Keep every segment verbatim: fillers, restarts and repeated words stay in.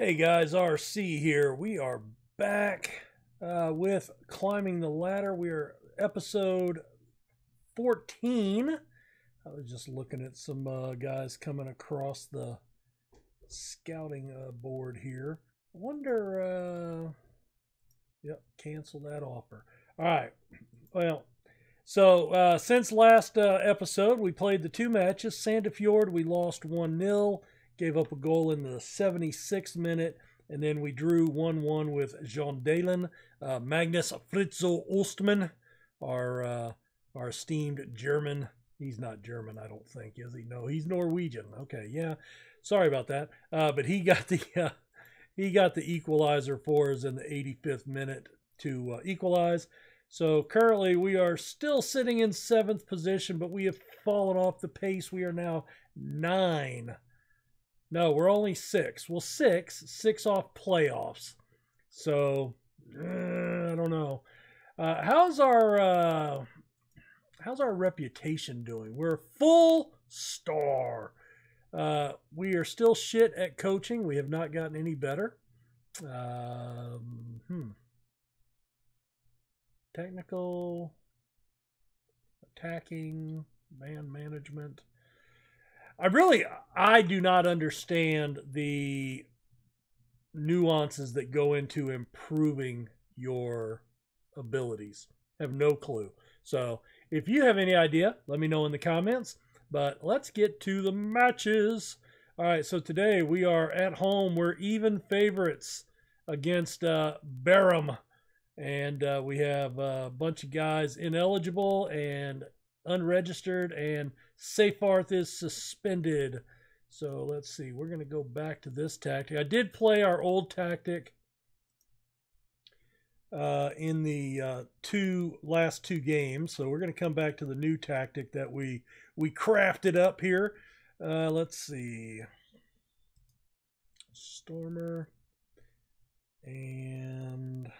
Hey guys, R C here. We are back uh, with Climbing the Ladder. We are episode fourteen. I was just looking at some uh, guys coming across the scouting uh, board here. I wonder, uh, yep, cancel that offer. All right, well, so uh, since last uh, episode, we played the two matches. Sandefjord, we lost one nil. Gave up a goal in the seventy-sixth minute, and then we drew one one with Jean Dalen. Uh, Magnus Fritzøe Østmann, our, uh, our esteemed German. He's not German, I don't think, is he? No, he's Norwegian. Okay, yeah. Sorry about that. Uh, but he got the uh, he got the equalizer for us in the eighty-fifth minute to uh, equalize. So currently we are still sitting in seventh position, but we have fallen off the pace. We are now nine. No, we're only six. Well, six. Six off playoffs. So, uh, I don't know. Uh, how's our uh, how's our reputation doing? We're full star. Uh, we are still shit at coaching. We have not gotten any better. Um, hmm. Technical, attacking, man management. I really, I do not understand the nuances that go into improving your abilities. I have no clue. So if you have any idea, let me know in the comments. But let's get to the matches. All right, so today we are at home. We're even favorites against uh, Barum. And uh, we have a bunch of guys ineligible and unregistered, and Safarth is suspended. So let's see, we're going to go back to this tactic. I did play our old tactic uh, in the uh, two last two games, so we're going to come back to the new tactic that we we crafted up here. Uh, let's see, Stormer and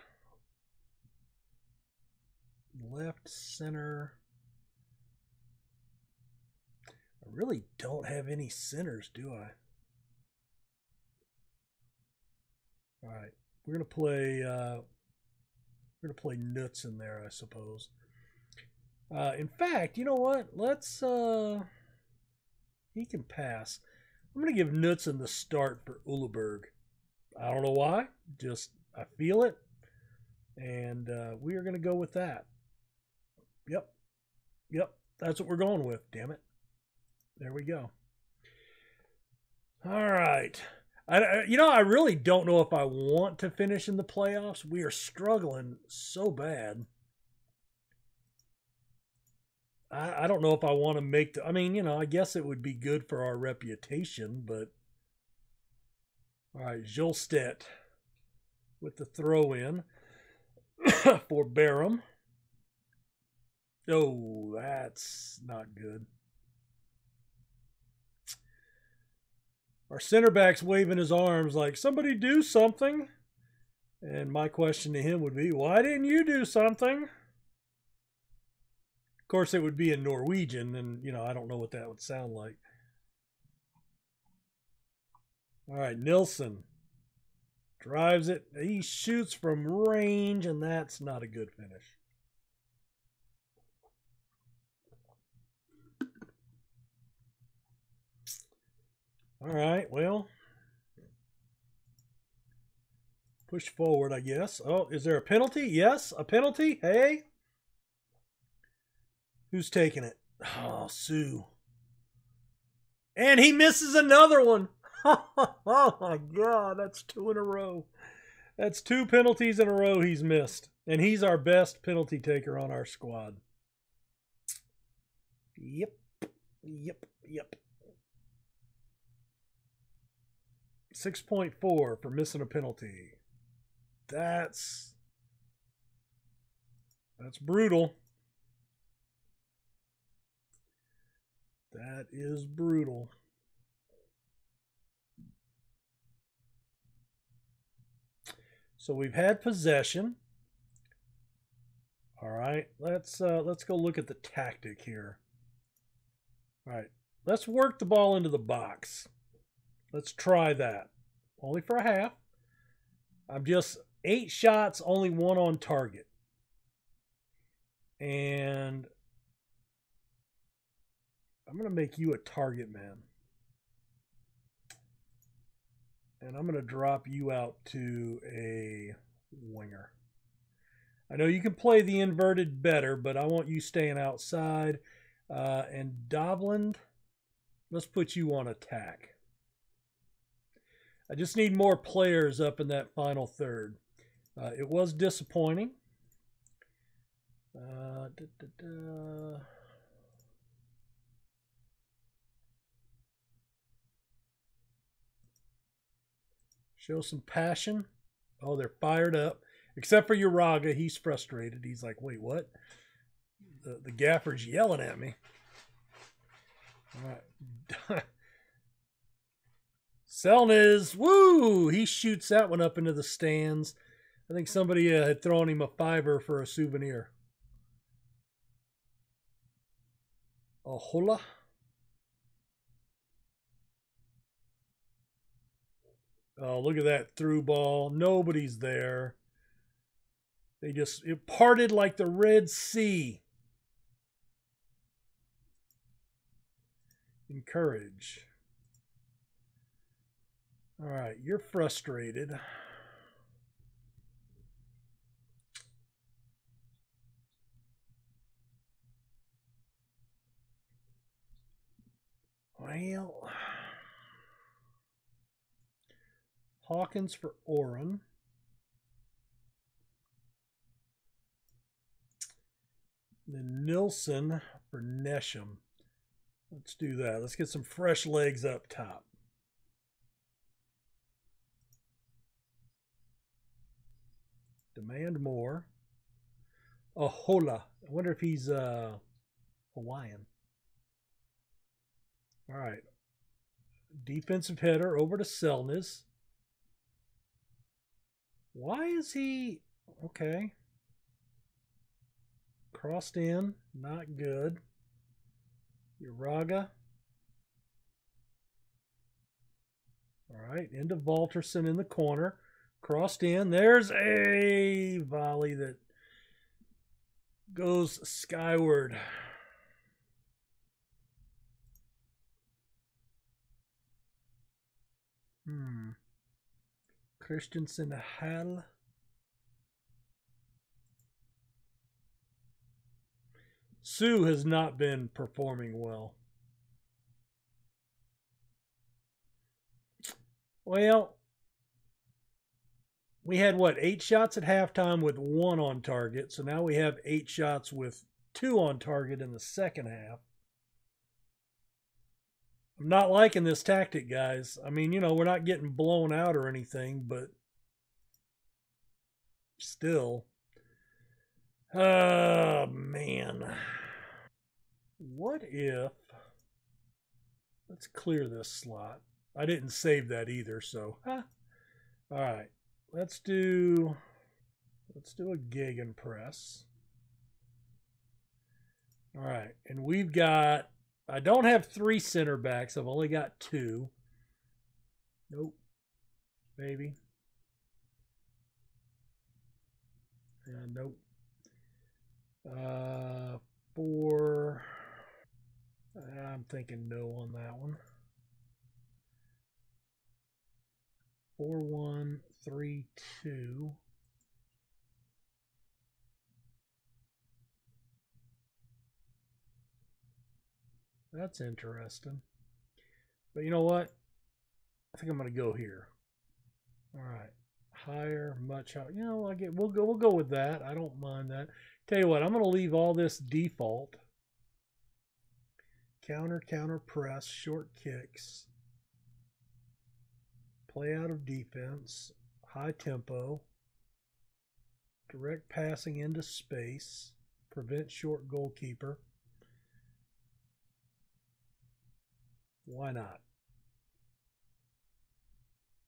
left center. I really don't have any centers, do I? All right, we're gonna play. Uh, we're gonna play Nuts in there, I suppose. Uh, in fact, you know what? Let's. Uh, he can pass. I'm gonna give Nuts in the start for Uluberg. I don't know why. Just I feel it, and uh, we are gonna go with that. Yep, yep. That's what we're going with. Damn it. There we go. All right. I, you know, I really don't know if I want to finish in the playoffs. We are struggling so bad. I, I don't know if I want to make the... I mean, you know, I guess it would be good for our reputation, but... All right, Jolestet with the throw-in for Barum. Oh, that's not good. Our center back's waving his arms like, somebody do something. And my question to him would be, why didn't you do something? Of course, it would be in Norwegian, and, you know, I don't know what that would sound like. All right, Nilsson drives it. He shoots from range, and that's not a good finish. All right, well, push forward, I guess. Oh, is there a penalty? Yes, a penalty. Hey, who's taking it? Oh, Sue. And he misses another one. Oh, my God, that's two in a row. That's two penalties in a row he's missed. And he's our best penalty taker on our squad. Yep, yep, yep. six point four for missing a penalty. That's that's brutal. That is brutal. So we've had possession. All right, let's uh, let's go look at the tactic here. All right, let's work the ball into the box. Let's try that. only for a half. I'm just eight shots, only one on target. And I'm going to make you a target man. And I'm going to drop you out to a winger. I know you can play the inverted better, but I want you staying outside. Uh, and Doblind, let's put you on attack. I just need more players up in that final third. Uh, it was disappointing. Uh, da, da, da. Show some passion. Oh, they're fired up. Except for Uraga, he's frustrated. He's like, wait, what? The, the gaffer's yelling at me. All right. Selnes, woo! He shoots that one up into the stands. I think somebody uh, had thrown him a fiver for a souvenir. Ahola. Oh, look at that through ball. Nobody's there. They just, it parted like the Red Sea. Encourage. All right, you're frustrated. Well, Hawkins for Oren. Then Nilsson for Nesham. Let's do that. Let's get some fresh legs up top. Demand more. Ahola. I wonder if he's uh, Hawaiian. All right. Defensive header over to Selnes. Why is he... Okay. Crossed in. Not good. Uraga. All right. Into Walterson in the corner. Crossed in. There's a volley that goes skyward. Hmm. Christensen-Hall. Sue has not been performing well. Well, we had, what, eight shots at halftime with one on target. So now we have eight shots with two on target in the second half. I'm not liking this tactic, guys. I mean, you know, we're not getting blown out or anything, but still. Oh, man. What if... Let's clear this slot. I didn't save that either, so... Huh. All right. Let's do, let's do a gegenpress. All right, and we've got, I don't have three center backs. I've only got two. Nope, maybe. Yeah, nope. Uh, four, I'm thinking no on that one. Four, one. Three, two. That's interesting. But you know what? I think I'm gonna go here. All right. Higher, much higher. You know, I get we'll go we'll go with that. I don't mind that. Tell you what, I'm gonna leave all this default. Counter, counter, press, short kicks. Play out of defense. High tempo, direct passing into space, prevent short goalkeeper. Why not?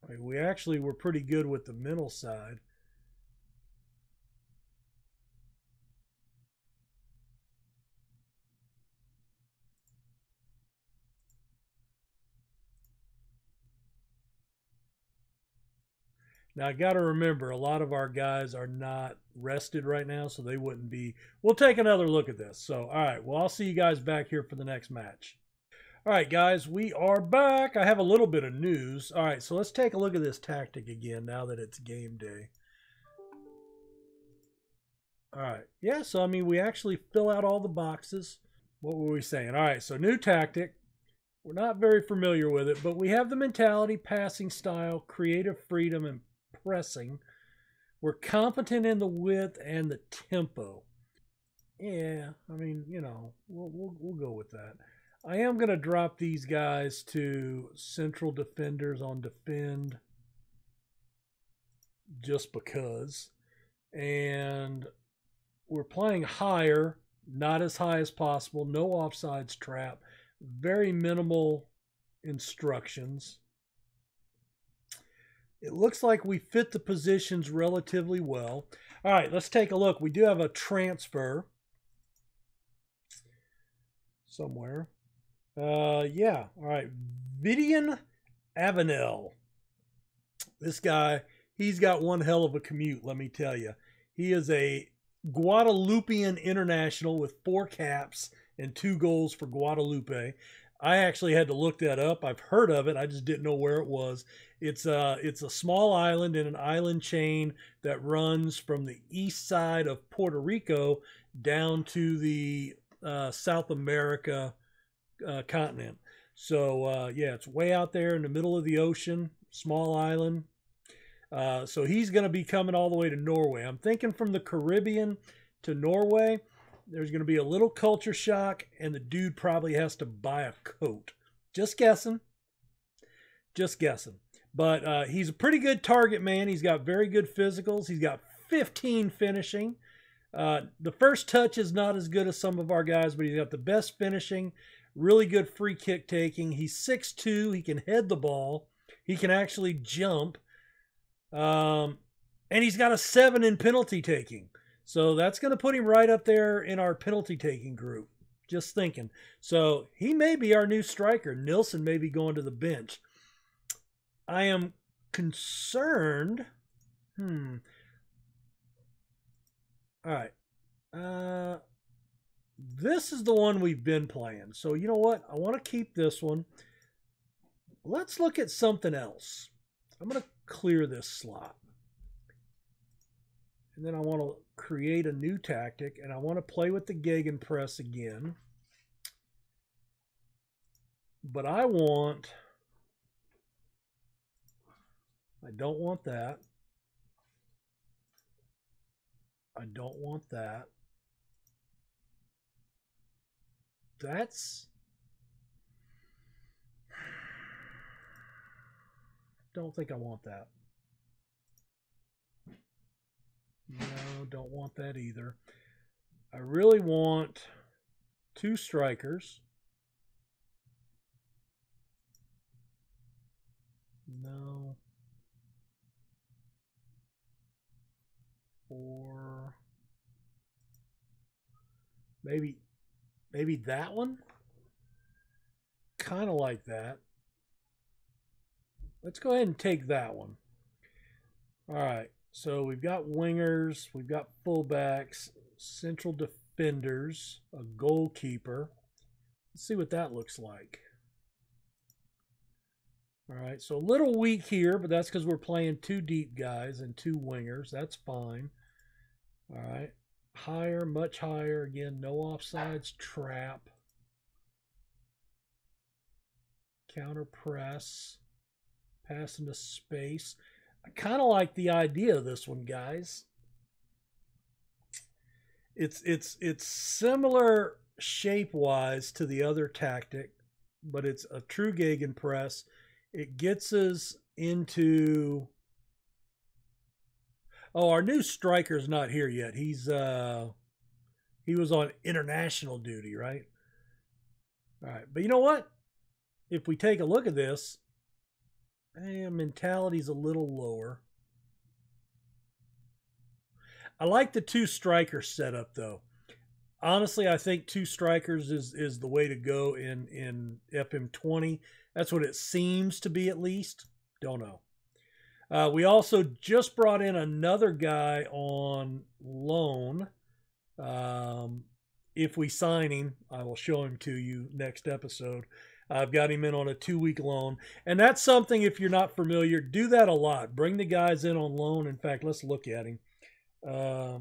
I mean, we actually were pretty good with the mental side. Now, I got to remember, a lot of our guys are not rested right now, so they wouldn't be. We'll take another look at this. So, all right. Well, I'll see you guys back here for the next match. All right, guys, we are back. I have a little bit of news. All right, so let's take a look at this tactic again now that it's game day. All right. Yeah, so, I mean, we actually fill out all the boxes. What were we saying? All right, so new tactic. We're not very familiar with it, but we have the mentality, passing style, creative freedom, and pressing. We're competent in the width and the tempo. Yeah, I mean, you know, we'll, we'll, we'll go with that. I am going to drop these guys to central defenders on defend just because. And we're playing higher, not as high as possible, no offsides trap, very minimal instructions. It looks like we fit the positions relatively well. All right, let's take a look. We do have a transfer somewhere. Uh, yeah, all right. Vidian Avenel. This guy, he's got one hell of a commute, let me tell you. He is a Guadeloupean international with four caps and two goals for Guadeloupe. I actually had to look that up. I've heard of it. I just didn't know where it was. It's a, it's a small island in an island chain that runs from the east side of Puerto Rico down to the uh, South America uh, continent. So, uh, yeah, it's way out there in the middle of the ocean, small island. Uh, so he's going to be coming all the way to Norway. I'm thinking from the Caribbean to Norway. There's going to be a little culture shock, and the dude probably has to buy a coat. Just guessing. Just guessing. But uh, he's a pretty good target man. He's got very good physicals. He's got fifteen finishing. Uh, the first touch is not as good as some of our guys, but he's got the best finishing, really good free kick taking. He's six two. He can head the ball. He can actually jump. Um, and he's got a seven in penalty taking. So that's going to put him right up there in our penalty-taking group. Just thinking. So he may be our new striker. Nilsson may be going to the bench. I am concerned. Hmm. All right. Uh, this is the one we've been playing. So you know what? I want to keep this one. Let's look at something else. I'm going to clear this slot. And then I want to create a new tactic, and I want to play with the gegenpress again. But I want... I don't want that. I don't want that. That's... Don't think I want that. No, don't want that either. I really want two strikers. No. Or maybe maybe that one? Kind of like that. Let's go ahead and take that one. All right. So we've got wingers, we've got fullbacks, central defenders, a goalkeeper. Let's see what that looks like. All right, so a little weak here, but that's because we're playing two deep guys and two wingers. That's fine. All right, higher, much higher. Again, no offsides trap. Counter press. Pass into space. I kind of like the idea of this one, guys. It's it's it's similar shape-wise to the other tactic, but it's a true gegenpress. It gets us into... Oh, our new striker's not here yet. He's uh, he was on international duty, right? All right, but you know what? If we take a look at this, and mentality's a little lower. I like the two striker setup though. Honestly, I think two strikers is is the way to go in in F M twenty. That's what it seems to be, at least. Don't know. Uh, we also just brought in another guy on loan. Um, if we sign him, I will show him to you next episode. I've got him in on a two-week loan. And that's something, if you're not familiar, do that a lot. Bring the guys in on loan. In fact, let's look at him. Uh,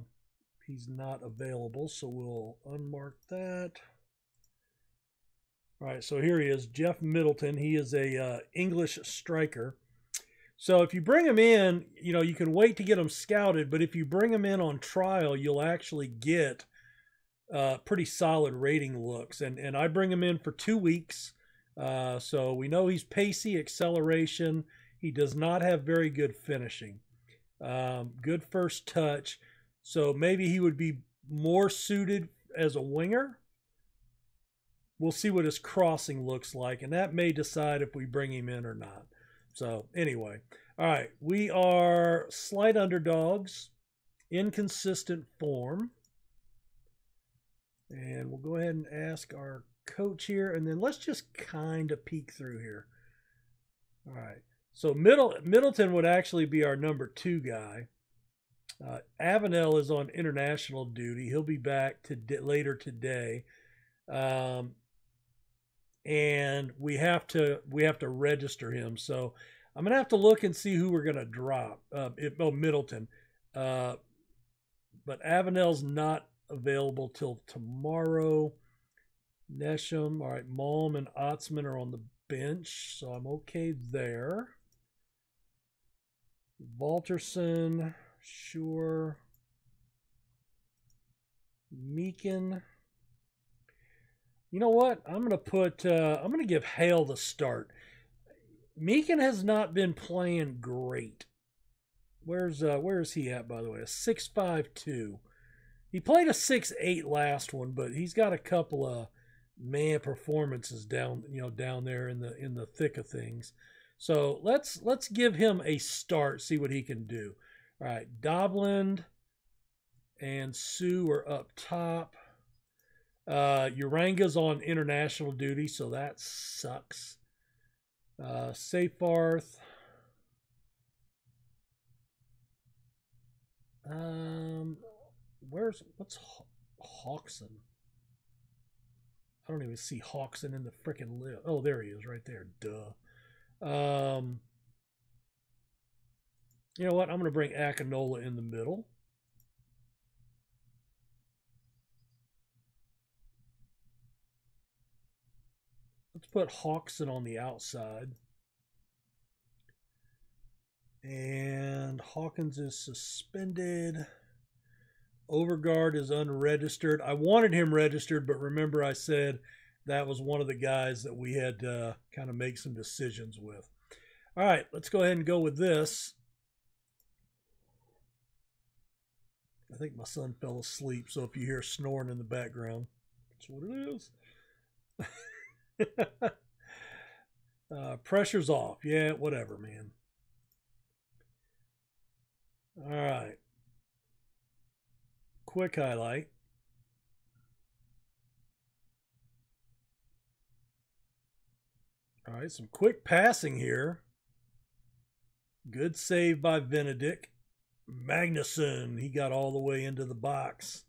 he's not available, so we'll unmark that. All right, so here he is, Jeff Middleton. He is a uh, English striker. So if you bring them in, you know, you can wait to get them scouted, but if you bring them in on trial, you'll actually get uh, pretty solid rating looks. And, and I bring them in for two weeks. Uh, so we know he's pacey, acceleration. He does not have very good finishing. Um, good first touch. So maybe he would be more suited as a winger. We'll see what his crossing looks like, and that may decide if we bring him in or not. So anyway, all right, we are slight underdogs, inconsistent form. And we'll go ahead and ask our coach here, and then let's just kind of peek through here. All right, so Middle, Middleton would actually be our number two guy. Uh, Avenel is on international duty. He'll be back to later today. Um, and we have to we have to register him, so I'm gonna have to look and see who we're gonna drop. Uh, if, oh, Middleton, uh, but Avenel's not available till tomorrow. Nesham, all right, Malm and Otsman are on the bench, so I'm okay there. Walterson, sure. Meekin. You know what? I'm going to put, uh, I'm going to give Hale the start. Meekin has not been playing great. Where's, uh, where is he at, by the way? A six five two. He played a six eight last one, but he's got a couple of man performances down, you know, down there in the, in the thick of things. So let's, let's give him a start, see what he can do. All right. Doblind and Sue are up top. Uh, Uranga's on international duty, so that sucks. Uh, Safarth. Um, where's, what's Hawkson? I don't even see Hawkson in the frickin' list. Oh, there he is right there. Duh. Um, you know what? I'm going to bring Akinola in the middle. Put Hawkson on the outside. And Hawkins is suspended. Overgaard is unregistered. I wanted him registered, but remember I said that was one of the guys that we had to uh, kind of make some decisions with. All right, let's go ahead and go with this. I think my son fell asleep, so if you hear snoring in the background, that's what it is. uh, pressure's off. Yeah, whatever, man. All right. Quick highlight. All right, some quick passing here. Good save by Benedict Magnuson. He got all the way into the box.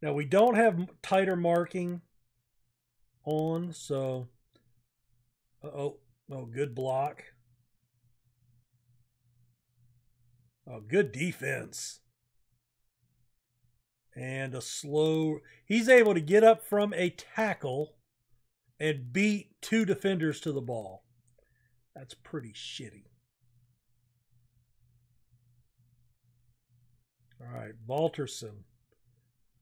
Now, we don't have tighter marking on, so uh oh oh good block. Oh, good defense. And a slow, he's able to get up from a tackle and beat two defenders to the ball. That's pretty shitty. All right, Walterson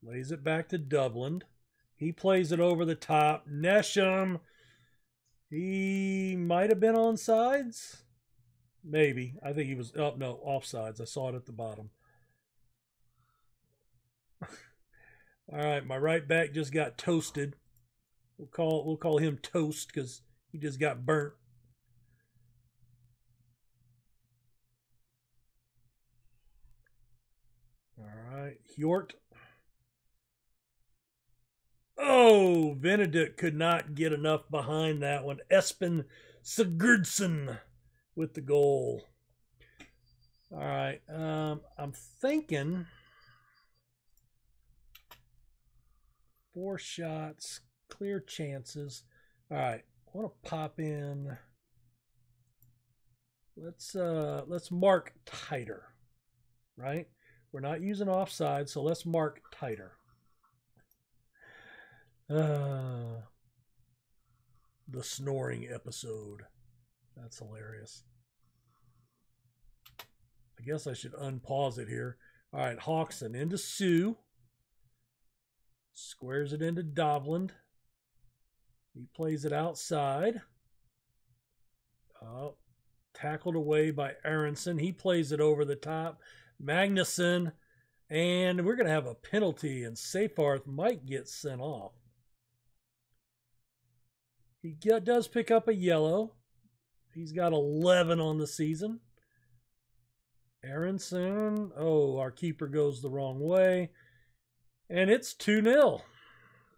lays it back to Doblind. He plays it over the top. Nesham, he might have been on sides. Maybe. I think he was, oh, no, off sides. I saw it at the bottom. All right, my right back just got toasted. We'll call, we'll call him Toast because he just got burnt. All right, Hjort. Oh, Benedict could not get enough behind that one. Espen Sigurdsson with the goal. All right, um, I'm thinking four shots, clear chances. All right, I want to pop in. Let's uh, let's mark tighter, right? We're not using offside, so let's mark tighter. Uh, the snoring episode. That's hilarious. I guess I should unpause it here. All right, Hawkson into Sue. Squares it into Doblind. He plays it outside. Oh, tackled away by Aronson. He plays it over the top. Magnuson. And we're going to have a penalty, and Safarth might get sent off. He get, does pick up a yellow. He's got eleven on the season. Aronson. Oh, our keeper goes the wrong way. And it's two nil.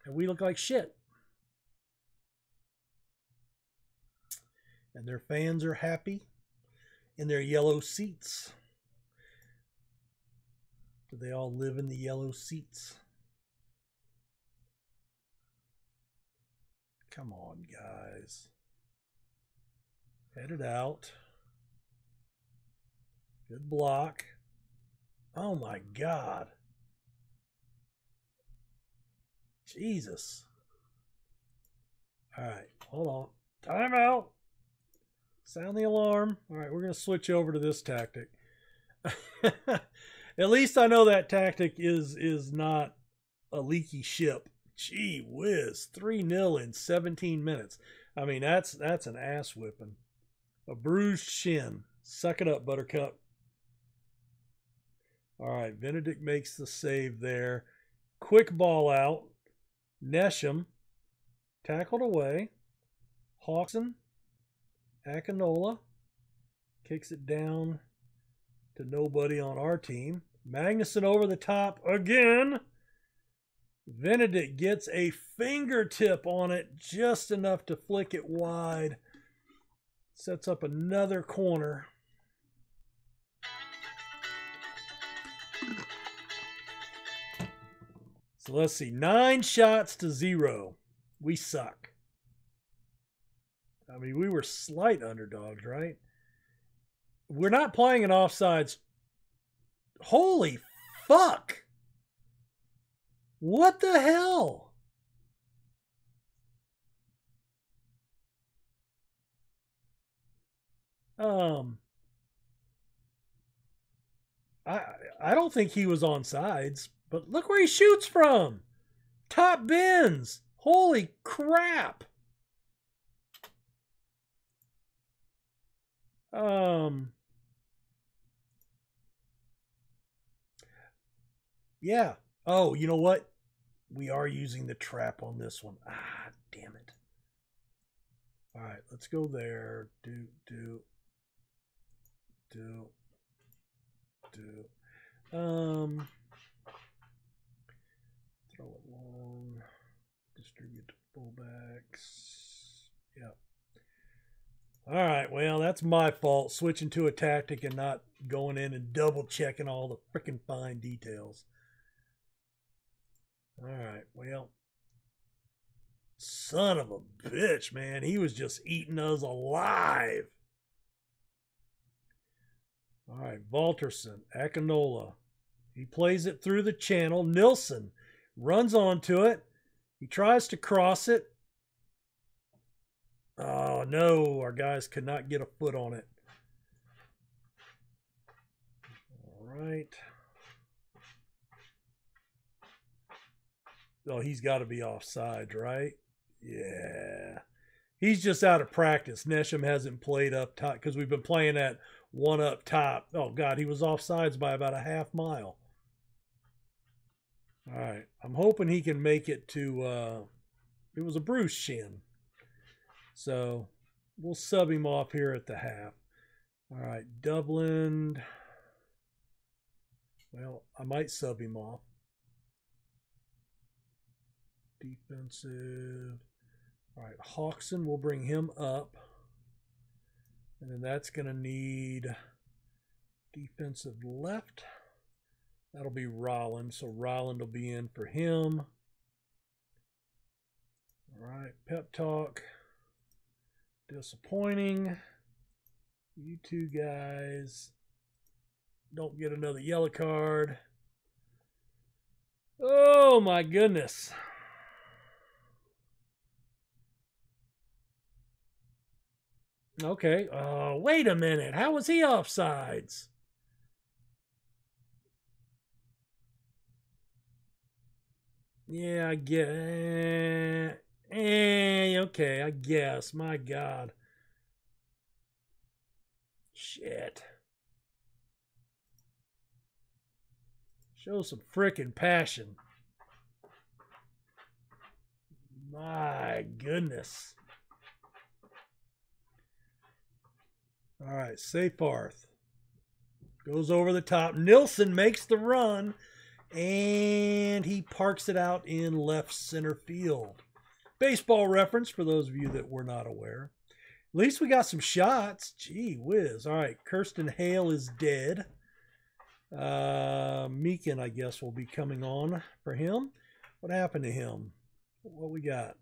And we look like shit. And their fans are happy in their yellow seats. Do they all live in the yellow seats? Come on, guys. Head it out. Good block. Oh, my God. Jesus. All right. Hold on. Timeout. Sound the alarm. All right. We're going to switch over to this tactic. At least I know that tactic is, is not a leaky ship. Gee whiz. three nil in seventeen minutes. I mean, that's, that's an ass whipping. A bruised shin. Suck it up, Buttercup. All right, Benedict makes the save there. Quick ball out. Nesham. Tackled away. Hawkson. Akinola. Kicks it down to nobody on our team. Magnuson over the top again. Benedict gets a fingertip on it just enough to flick it wide. Sets up another corner. So let's see. Nine shots to zero. We suck. I mean, we were slight underdogs, right? We're not playing an offsides. Holy fuck! What the hell? Um, I I don't think he was on sides, but look where he shoots from. Top bins. Holy crap. Um, yeah. Oh, you know what? We are using the trap on this one. Ah, damn it. All right, let's go there. Do, do. Do, do, um, throw it long, distribute to fullbacks. Yep. All right. Well, that's my fault switching to a tactic and not going in and double checking all the freaking fine details. All right. Well, son of a bitch, man. He was just eating us alive. All right, Walterson, Akinola. He plays it through the channel. Nilsson runs onto it. He tries to cross it. Oh, no. Our guys could not get a foot on it. All right. Oh, he's got to be offside, right? Yeah. He's just out of practice. Nesham hasn't played up top because we've been playing at one up top. Oh, God, he was offsides by about a half mile. All right. I'm hoping he can make it to, uh, it was a bruised shin. So we'll sub him off here at the half. All right, Doblind. Well, I might sub him off. Defensive. All right, Hawkson, we'll bring him up. And then that's going to need defensive left. That'll be Rolland, so Rolland will be in for him. All right, pep talk. Disappointing. You two guys don't get another yellow card. Oh my goodness. Okay. Uh, wait a minute. How was he offsides? Yeah, I get it. Eh, okay, I guess. My God. Shit. Show some frickin' passion. My goodness. All right, Safarth goes over the top. Nilsson makes the run, and he parks it out in left center field. Baseball reference for those of you that were not aware. At least we got some shots. Gee whiz. All right, Kirsten Hale is dead. Uh, Meekin, I guess, will be coming on for him. What happened to him? What we got?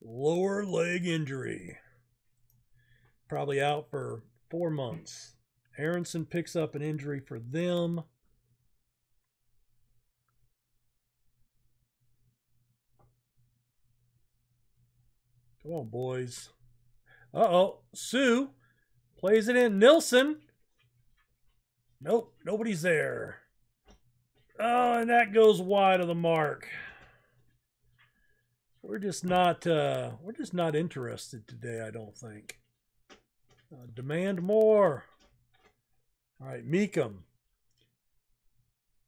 Lower leg injury. Probably out for four months. Aronson picks up an injury for them. Come on, boys. Uh-oh. Sue plays it in. Nilsson. Nope. Nobody's there. Oh, and that goes wide of the mark. We're just not, uh, we're just not interested today, I don't think. Uh, demand more. All right, Meekum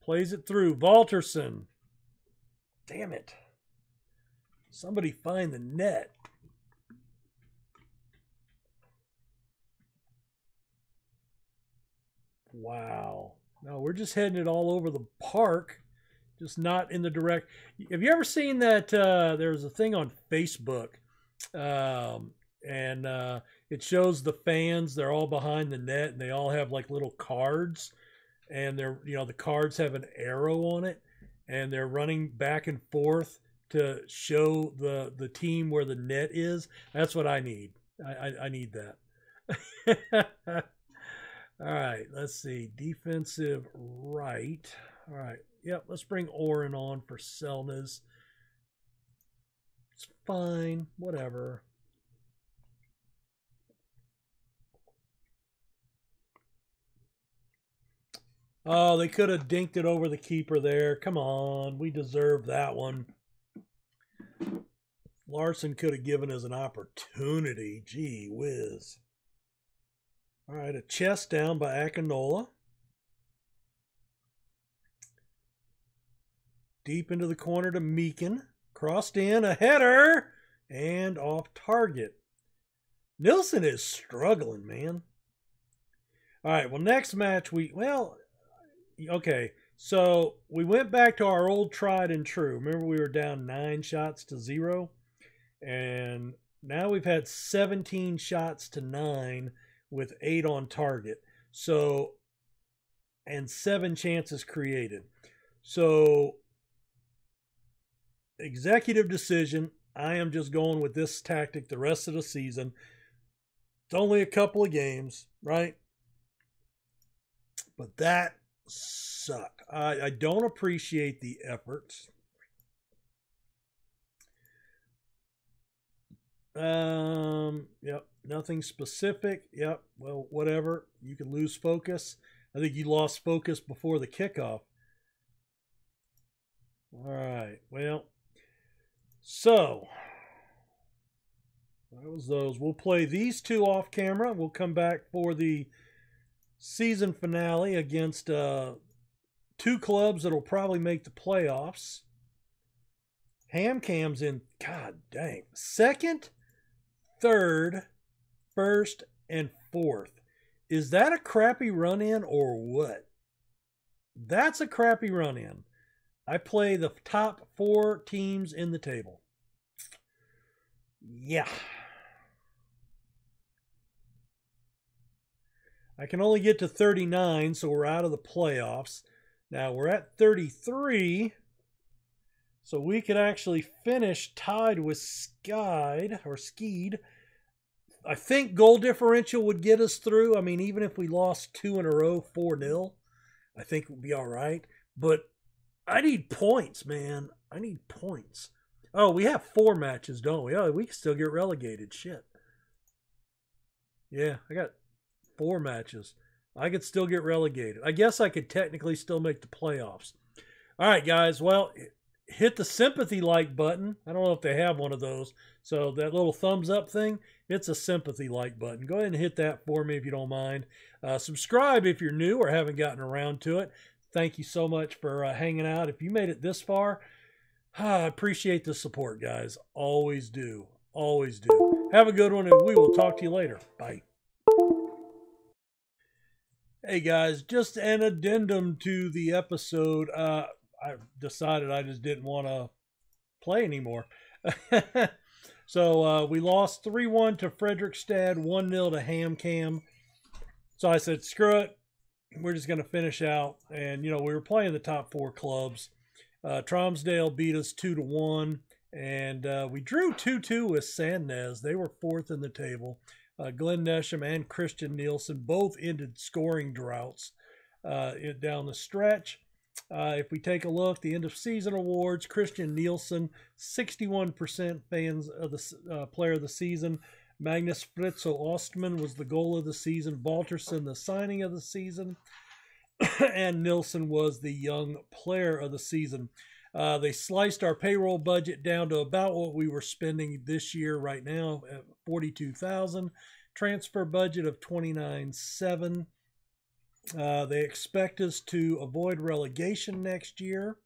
plays it through. Walterson. Damn it. Somebody find the net. Wow. No, we're just heading it all over the park, just not in the direct. Have you ever seen that? Uh, there's a thing on Facebook, um, and uh, it shows the fans. They're all behind the net, and they all have like little cards, and they're, you know, the cards have an arrow on it, and they're running back and forth to show the the team where the net is. That's what I need. I I, I need that. All right, let's see. Defensive right. All right, yep, let's bring Oren on for Selnes. It's fine, whatever. Oh, they could have dinked it over the keeper there. Come on, we deserve that one. Larson could have given us an opportunity. Gee whiz. All right, a chest down by Akinola. Deep into the corner to Meekin. Crossed in, a header, and off target. Nilsson is struggling, man. All right, well, next match we, well, okay. So we went back to our old tried and true. Remember, we were down nine shots to zero, and now we've had seventeen shots to nine. With eight on target, so, and seven chances created. So, executive decision, I am just going with this tactic the rest of the season. It's only a couple of games, right? But that sucked. I, I don't appreciate the efforts. Um, yep. Nothing specific. Yep. Well, whatever. You can lose focus. I think you lost focus before the kickoff. All right. Well, so that was those. We'll play these two off camera. We'll come back for the season finale against uh, two clubs that'll probably make the playoffs. Hamcam's in, God dang, second, third, first, and fourth. Is that a crappy run-in or what? That's a crappy run-in. I play the top four teams in the table. Yeah. I can only get to thirty-nine, so we're out of the playoffs. Now we're at thirty-three, so we could actually finish tied with Skied, or Skied. I think goal differential would get us through. I mean, even if we lost two in a row, four nil, I think it would be all right. But I need points, man. I need points. Oh, we have four matches, don't we? Oh, we can still get relegated. Shit. Yeah, I got four matches. I could still get relegated. I guess I could technically still make the playoffs. All right, guys. Well, hit the sympathy like button. I don't know if they have one of those. So that little thumbs up thing, it's a sympathy like button. Go ahead and hit that for me if you don't mind. Uh, subscribe if you're new or haven't gotten around to it. Thank you so much for uh, hanging out. If you made it this far, I appreciate the support, guys. Always do. Always do. Have a good one, and we will talk to you later. Bye. Hey, guys, just an addendum to the episode. Uh, I decided I just didn't want to play anymore. So uh, we lost three one to Fredrikstad, one nil to Ham Cam. So I said, screw it. We're just going to finish out. And, you know, we were playing the top four clubs. Uh, Tromsdale beat us two to one, and uh, we drew two two with Sandnes. They were fourth in the table. Uh, Glenn Nesham and Christian Nilsen both ended scoring droughts uh, down the stretch. Uh, if we take a look, the end-of-season awards, Christian Nilsen, sixty-one percent fans of the uh, player of the season. Magnus Fritzøe Østmann was the goal of the season. Walterson, the signing of the season. And Nilsson was the young player of the season. Uh, they sliced our payroll budget down to about what we were spending this year right now, at forty-two thousand dollars. Transfer budget of twenty-nine seven. Uh, they expect us to avoid relegation next year.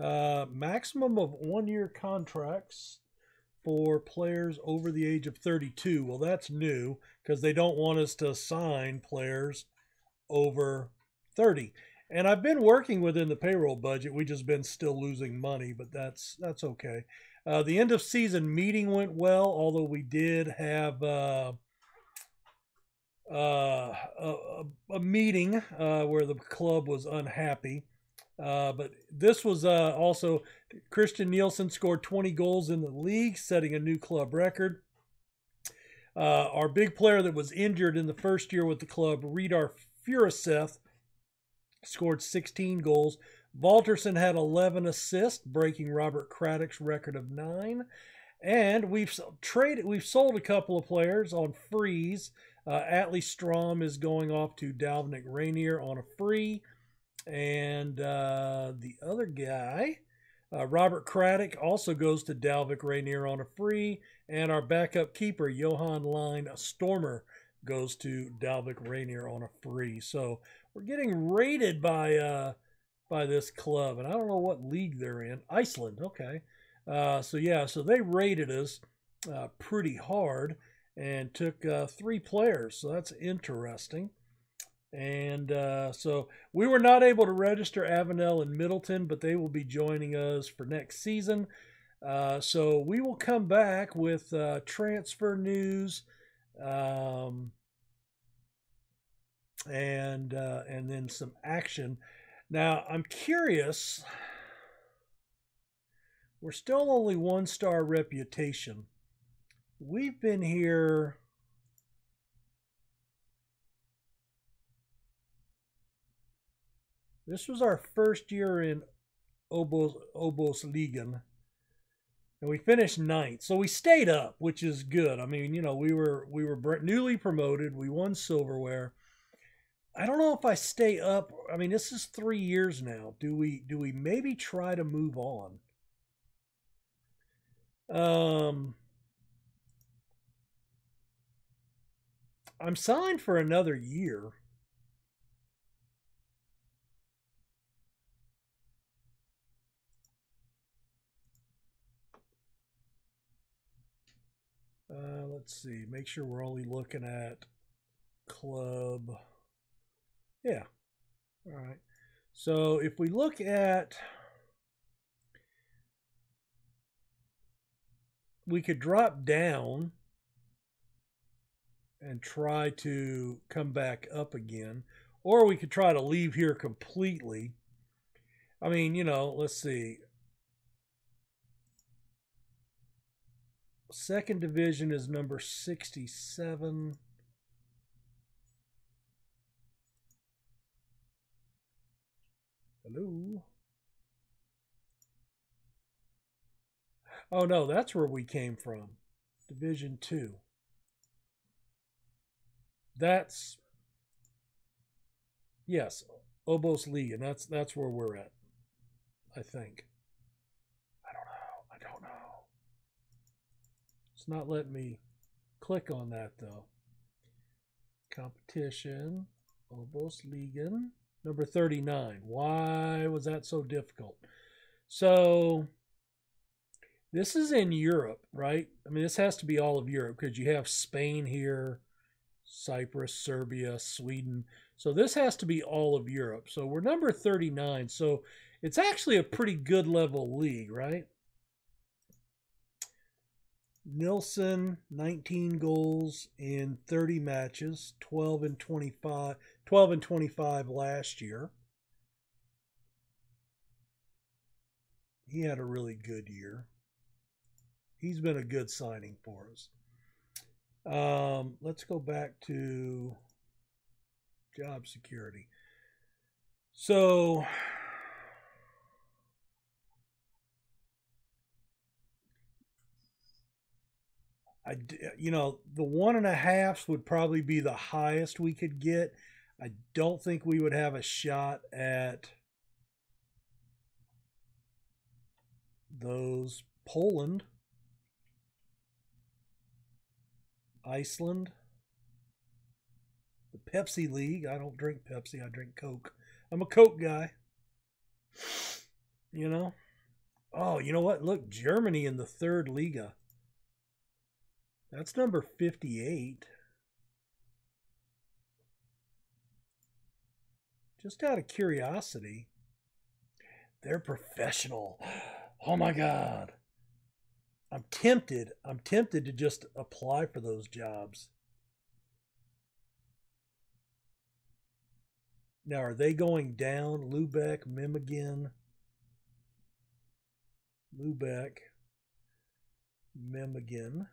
Uh, maximum of one-year contracts for players over the age of thirty-two. Well, that's new because they don't want us to sign players over thirty. And I've been working within the payroll budget. We've just been still losing money, but that's that's okay. Uh, the end of season meeting went well, although we did have uh, uh, a, a meeting uh, where the club was unhappy. Uh, but this was uh, also Christian Nilsen scored twenty goals in the league, setting a new club record. Uh, our big player that was injured in the first year with the club, Reidar Furuseth, scored sixteen goals. Walterson had eleven assists, breaking Robert Craddock's record of nine. And we've traded, we've sold a couple of players on frees. Uh, Atli Strom is going off to Dalvik Reynir on a free. And uh, the other guy, uh, Robert Craddock, also goes to Dalvik Reynir on a free. And our backup keeper, Johan Line Stormer, goes to Dalvik Reynir on a free. So we're getting raided by uh, by this club, and I don't know what league they're in. Iceland, okay. Uh, so yeah, so they raided us uh, pretty hard and took uh, three players. So that's interesting. And uh, so we were not able to register Avenel and Middleton, but they will be joining us for next season. Uh, so we will come back with uh, transfer news. Um, and, uh, and then some action. Now I'm curious, we're still only one star reputation. We've been here. This was our first year in Obos, Obos Ligen. And we finished ninth, so we stayed up, which is good. I mean, you know, we were we were newly promoted. We won silverware. I don't know if I stay up. I mean, this is three years now. Do we do we maybe try to move on? Um, I'm signed for another year. Uh, let's see, make sure we're only looking at club. Yeah. All right. So if we look at, we could drop down and try to come back up again. Or we could try to leave here completely. I mean, you know, let's see. Second division is number sixty-seven. Hello? Oh, no, that's where we came from. Division two. That's, yes, Obos Ligen. That's, that's where we're at, I think. I don't know. I don't know. It's not letting me click on that, though. Competition, Obos Ligen. Number thirty-nine. Why was that so difficult? So this is in Europe, right? I mean, this has to be all of Europe because you have Spain here, Cyprus, Serbia, Sweden. So this has to be all of Europe. So we're number thirty-nine. So it's actually a pretty good level league, right? Nilsson, nineteen goals in thirty matches, twelve and twenty-five. twelve and twenty-five last year. He had a really good year. He's been a good signing for us. Um, let's go back to job security. So I, you know, the one and a halves would probably be the highest we could get. I don't think we would have a shot at those. Poland, Iceland, the Pepsi League. I don't drink Pepsi. I drink Coke. I'm a Coke guy. You know? Oh, you know what? Look, Germany in the third Liga. That's number fifty-eight. Just out of curiosity, they're professional. Oh my God. I'm tempted. I'm tempted to just apply for those jobs. Now, are they going down? Lubeck, Memmingen. Lubeck, Memmingen.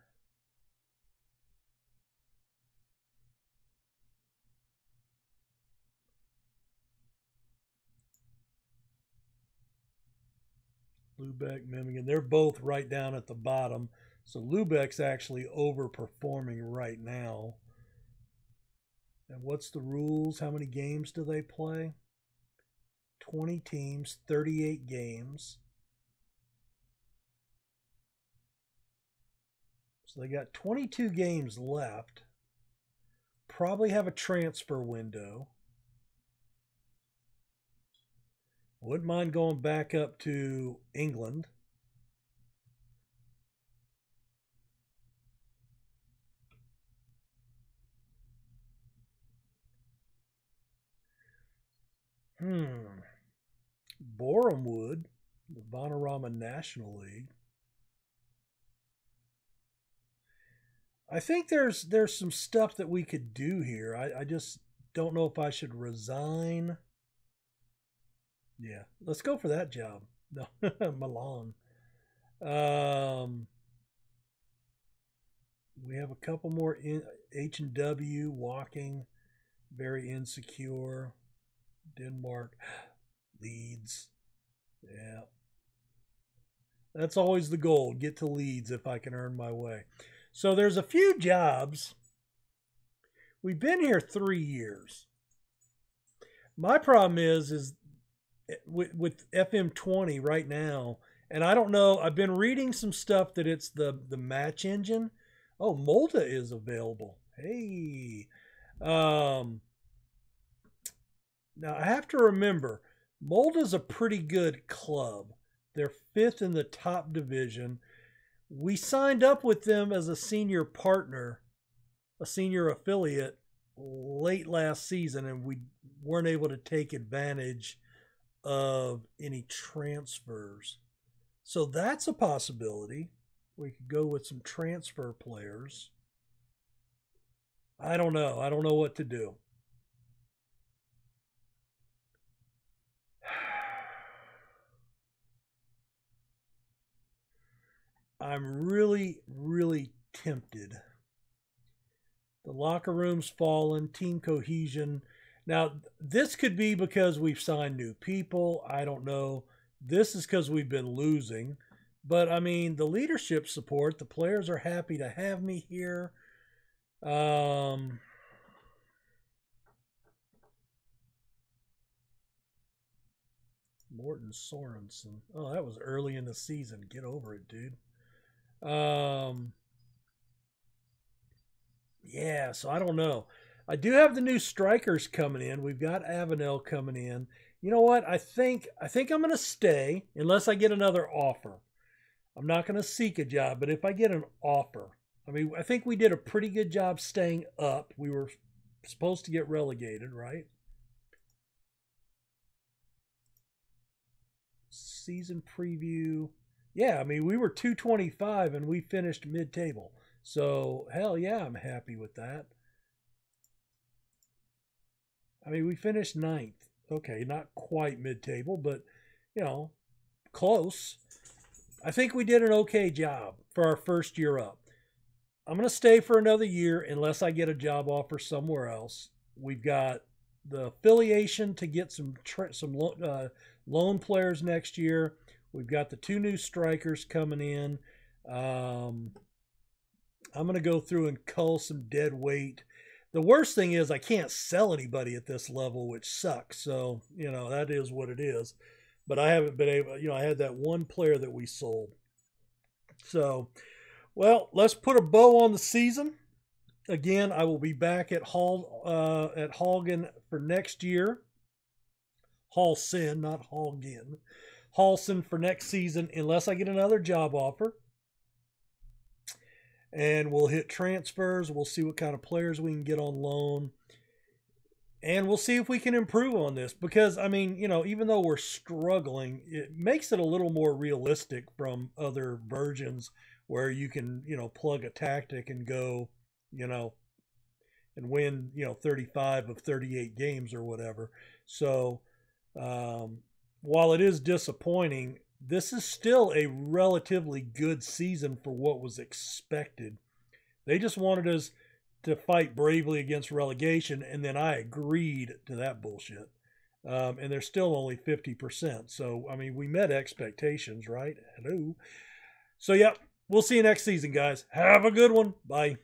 Lubeck, Memmingen, they're both right down at the bottom. So Lubeck's actually overperforming right now. And what's the rules? How many games do they play? twenty teams, thirty-eight games. So they got twenty-two games left. Probably have a transfer window. Wouldn't mind going back up to England. Hmm. Barum would, the Vanarama National League. I think there's there's some stuff that we could do here. I, I just don't know if I should resign. Yeah, let's go for that job. No, Milan. Um, we have a couple more in H and W, walking, very insecure. Denmark, Leeds. Yeah. That's always the goal, get to Leeds if I can earn my way. So there's a few jobs. We've been here three years. My problem is, is With, with F M twenty right now, and I don't know, I've been reading some stuff that it's the, the match engine. Oh, Molda is available. Hey. Um, now, I have to remember, Molda's a pretty good club. They're fifth in the top division. We signed up with them as a senior partner, a senior affiliate, late last season, and we weren't able to take advantage of any transfers. So that's a possibility. We could go with some transfer players. I don't know. I don't know what to do. I'm really, really tempted. The locker room's fallen, team cohesion. Now, this could be because we've signed new people. I don't know. This is because we've been losing. But, I mean, the leadership support, the players are happy to have me here. Um, Morten Sorensen. Oh, that was early in the season. Get over it, dude. Um, yeah, so I don't know. I do have the new strikers coming in. We've got Avenel coming in. You know what? I think, I think I'm going to stay unless I get another offer. I'm not going to seek a job, but if I get an offer, I mean, I think we did a pretty good job staying up. We were supposed to get relegated, right? Season preview. Yeah, I mean, we were two twenty-five and we finished mid-table. So, hell yeah, I'm happy with that. I mean, we finished ninth. Okay, not quite mid-table, but, you know, close. I think we did an okay job for our first year up. I'm going to stay for another year unless I get a job offer somewhere else. We've got the affiliation to get some, some uh, loan players next year. We've got the two new strikers coming in. Um, I'm going to go through and cull some dead weight. The worst thing is I can't sell anybody at this level, which sucks. So, you know, that is what it is. But I haven't been able, you know, I had that one player that we sold. So, well, let's put a bow on the season. Again, I will be back at Hall uh, at Hagen for next year. Halsen, not Hagen. Halsen for next season unless I get another job offer. And we'll hit transfers. We'll see what kind of players we can get on loan. And we'll see if we can improve on this. Because, I mean, you know, even though we're struggling, it makes it a little more realistic from other versions where you can, you know, plug a tactic and go, you know, and win, you know, thirty-five of thirty-eight games or whatever. So, um, while it is disappointing, this is still a relatively good season for what was expected. They just wanted us to fight bravely against relegation, and then I agreed to that bullshit. Um, and they're still only fifty percent. So, I mean, we met expectations, right? Hello. So, yeah, we'll see you next season, guys. Have a good one. Bye.